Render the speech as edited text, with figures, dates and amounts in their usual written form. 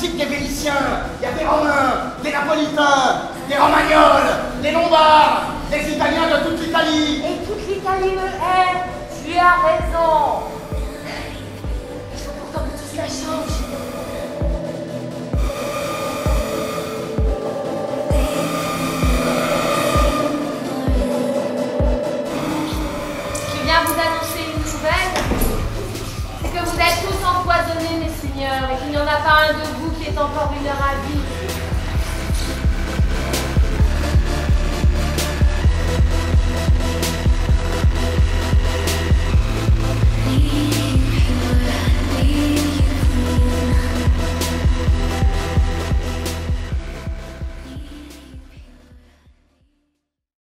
Mexique des Vénitiens, il y a des Romains, des Napolitains, des Romagnols, des Lombards, des Italiens de toute l'Italie. Et toute l'Italie me hait, tu as raison. Il faut pourtant que tout cela change. Vous êtes tous empoisonnés, mes seigneurs, et qu'il n'y en a pas un de vous qui est encore vulnérable.